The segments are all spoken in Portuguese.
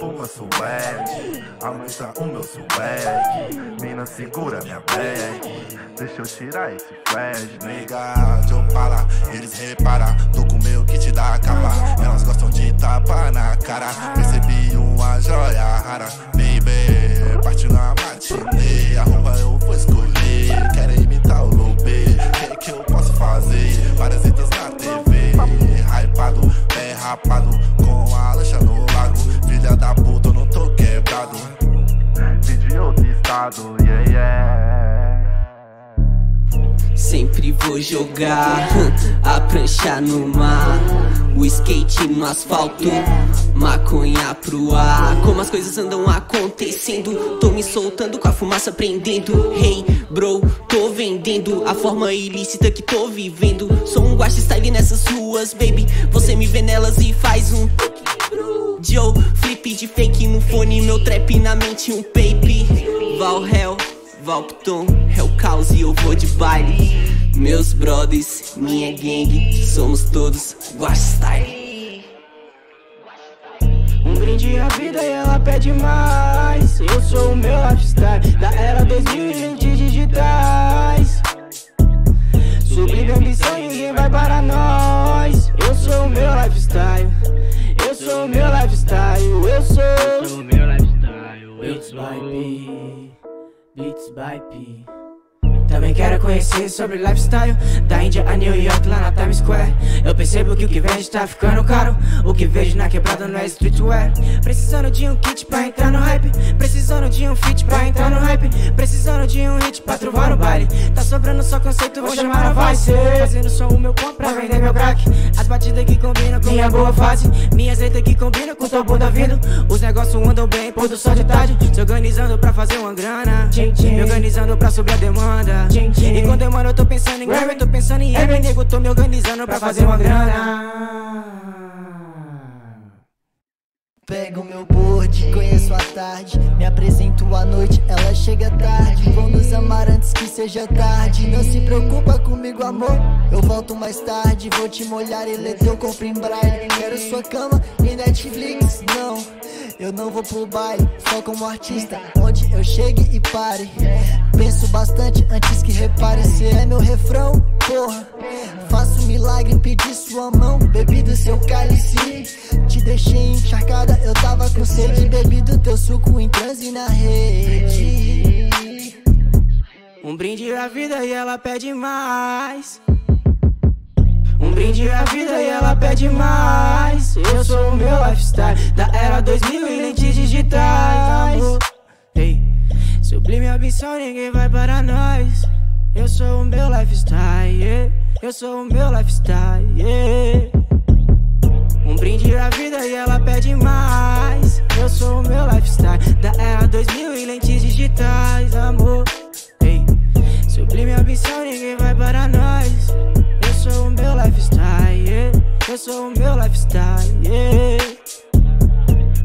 Uma swag, aumenta o meu swag. Mina, segura minha bag. Deixa eu tirar esse flash. Nega, eu para, eles reparam. Tô com o meu que te dá a capa. Elas gostam de tapa na cara. Percebi uma joia rara. Baby, partiu na matinê. A roupa eu vou escolher. Querem imitar o Lobê. O que eu posso fazer? Várias idas na TV. Hypado, pé rapado. Com a lancha no lago. Filha da puta, eu não tô quebrado. Vim de outro estado, yeah, yeah. Sempre vou jogar a prancha no mar, o skate no asfalto, maconha pro ar. Como as coisas andam acontecendo, tô me soltando com a fumaça prendendo. Hey bro, tô vendendo a forma ilícita que tô vivendo. Sou um guaxastyle nessas ruas, baby. Você me vê nelas e faz um Joe, flip de fake no fone, meu trap na mente um baby. Valhel, Valpton, é o caos e eu vou de baile. Meus brothers, minha gangue, somos todos Guaxastyle. Um brinde à vida e ela pede mais. Eu sou o meu Guaxastyle, da era 2020 digitais. Subindo a ambição e ninguém vai parar nós. Eu sou o meu lifestyle. Eu sou o meu lifestyle, eu sou o meu lifestyle. Beats by Pi, Beats by Pi. Também quero conhecer sobre lifestyle, da Índia a New York, lá na Times Square. Eu percebo que o que vende tá ficando caro. O que vejo na quebrada não é streetwear. Precisando de um kit pra entrar no hype. Precisando de um feat pra entrar no hype. Precisando de um hit pra trovar no baile. Tá sobrando só conceito, vou chamar a Vice. Fazendo só o meu ponto pra vender meu crack. As batidas que combinam com minha boa fase. Minhas letras que combinam com tua bunda vindo. Os negócios andam bem, pôr do sol de tarde. Se organizando pra fazer uma grana. Me organizando pra subir a demanda. E quando eu mano eu tô pensando em grave, tô pensando em rap, nego, tô me organizando pra fazer uma grana. Pego meu board, conheço a tarde, me apresento à noite, ela chega tarde. Vou nos amar antes que seja tarde, não se preocupa comigo amor. Eu volto mais tarde, vou te molhar e ler teu corpo em braille. Quero sua cama e Netflix, não. Eu não vou pro baile, só como artista, onde eu chegue e pare. Penso bastante antes que repare, se é meu refrão, porra. Faço um milagre, pedi sua mão, bebi do seu cálice. Te deixei encharcada, eu tava com sede, bebi do teu suco em transe na rede. Um brinde à vida e ela pede mais. Um brinde à vida e ela pede mais. Eu sou o meu lifestyle, da era 2020 digitais. Ei, sublime ambição, ninguém vai parar nós. Eu sou o meu lifestyle, yeah. Eu sou o meu lifestyle, yeah. Um brinde à vida e ela pede mais. Eu sou o meu lifestyle, da era 2020 digitais, amor. Ei, sublime ambição, ninguém vai parar nós. Eu sou o meu lifestyle, yeah. Eu sou o meu lifestyle, yeah.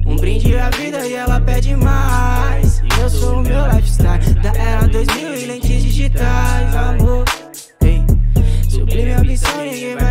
Um brinde à vida e ela pede mais. Eu sou o meu lifestyle, da era 2000 e lentes digitais, amor. Ei, sublime ambição, ninguém vai